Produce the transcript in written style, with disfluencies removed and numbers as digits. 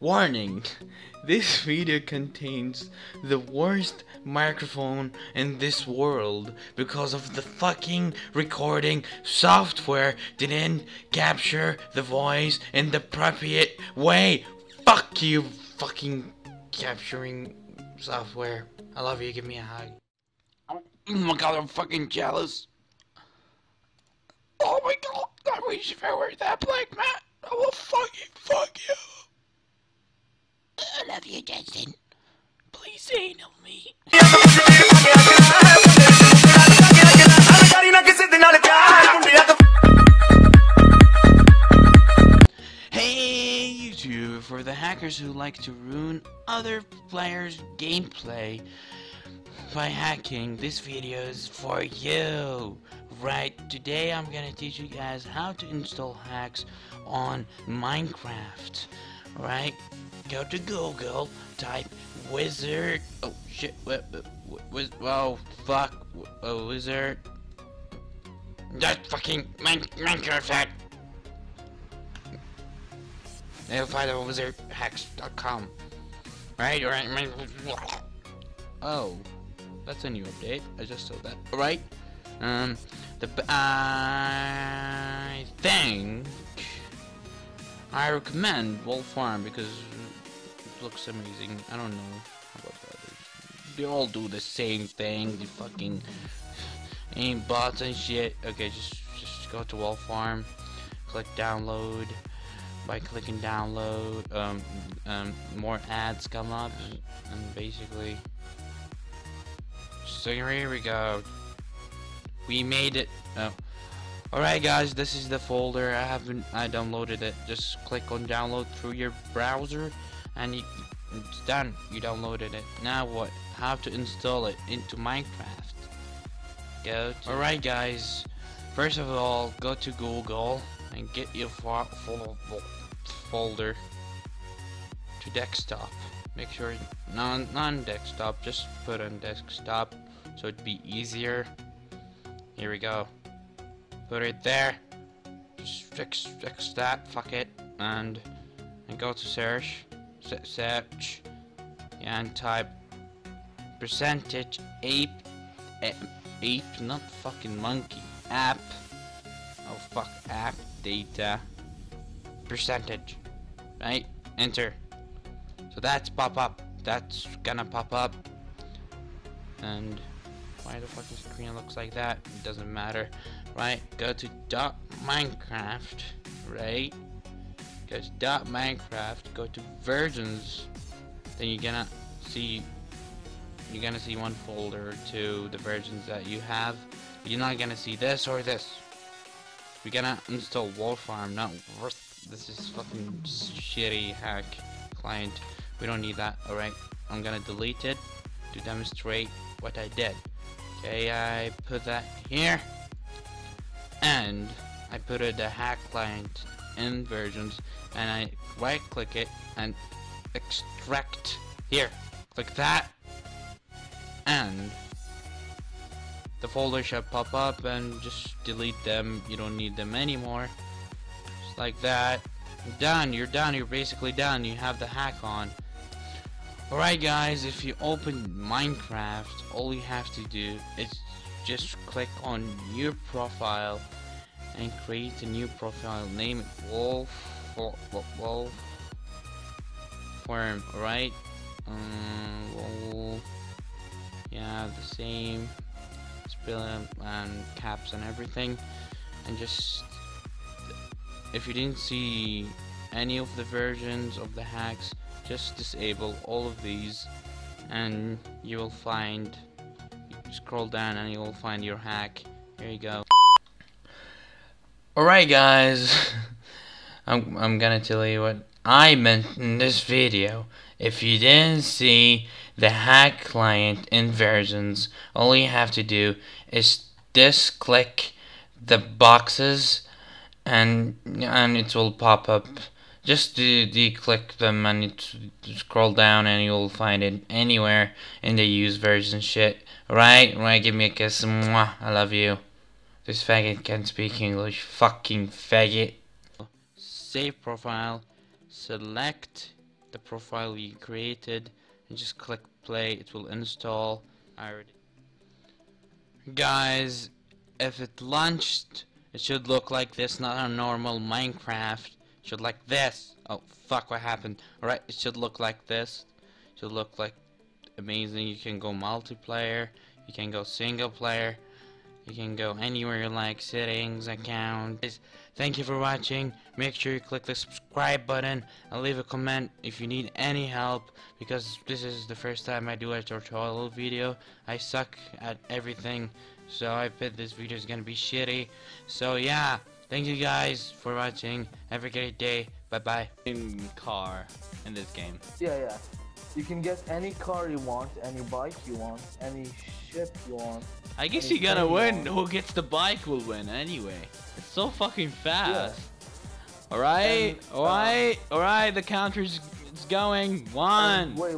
Warning, this video contains the worst microphone in this world because of the fucking recording software didn't capture the voice in the appropriate way. Fuck you fucking capturing software. I love you, give me a hug. Oh my god, I'm fucking jealous. Oh my god, I wish if I were that black man, I will fucking fuck you. I love you, Justin. Please ain't help me. Hey, YouTube, for the hackers who like to ruin other players' gameplay by hacking, this video is for you. Right, today I'm gonna teach you guys how to install hacks on Minecraft. Right? Go to Google, type wizard. Oh shit! Well, fuck. A wizard. That fucking Minecraft. They'll find a wizardhacks.com. Right? Right. Oh, that's a new update. I just saw that. All right. I think I recommend Wolfram because it looks amazing. I don't know about the others. They all do the same thing. They fucking aim bots and shit. Okay, just go to Wolfram. Click download. By clicking download, more ads come up, and basically, so here we go. We made it. Oh. Alright guys, this is the folder. I downloaded it. Just click on download through your browser and it's done. You downloaded it. Now what? How to install it into Minecraft. Alright guys, first of all, go to Google and get your folder to desktop. Make sure non-desktop, just put on desktop so it'd be easier. Here we go. Put it there. Just fix that. Fuck it. And go to search. Search. And type %app, not fucking monkey. App. Oh fuck. App data. %. Right. Enter. So that's pop up. That's gonna pop up. And why the fucking screen looks like that? It doesn't matter. Right, go to .minecraft, right? Go to .minecraft, go to versions, then you're gonna see one folder to the versions that you have. You're not gonna see this or this. We're gonna install Wolfram, not worth. This is fucking shitty hack client. We don't need that. Alright, I'm gonna delete it to demonstrate what I did. Okay, I put that here. And I put it the hack client in versions and I right click it and extract here. Click that and the folder should pop up and just delete them. You don't need them anymore. Just like that. Done, you're done, you're basically done. You have the hack on. Alright guys, if you open Minecraft, all you have to do is just click on new profile and create a new profile. Name it Wolfram, right? Yeah, the same spelling and caps and everything. And just if you didn't see any of the versions of the hacks, just disable all of these, and you will find. Scroll down and you'll find your hack. Here you go. Alright guys, I'm gonna tell you what I meant in this video. If you didn't see the hack client in versions, all you have to do is just click the boxes and it will pop up. Just de-click them and scroll down and you'll find it anywhere in the used version shit. Right? Right, give me a kiss. Mwah, I love you. This faggot can't speak English. Fucking faggot. Save profile. Select the profile we created and just click play. It will install. Guys, if it launched, it should look like this, not a normal Minecraft. It should like this. Oh fuck, what happened? Alright, it should look like this. It should look like amazing. You can go multiplayer, you can go single player, you can go anywhere you like, settings, account. Guys, thank you for watching. Make sure you click the subscribe button and leave a comment if you need any help, because this is the first time I do a tutorial video. I suck at everything, so I bet this video is gonna be shitty. So yeah, thank you guys for watching. Have a great day. Bye bye. Car in this game. Yeah. You can get any car you want, any bike you want, any ship you want. I guess you're gonna win. Who gets the bike will win anyway. It's so fucking fast. Yeah. Alright, the counter's going. One.